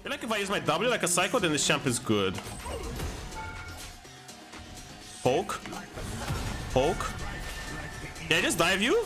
I feel like if I use my W like a psycho, then this champ is good. Poke. Poke. Can I just dive you?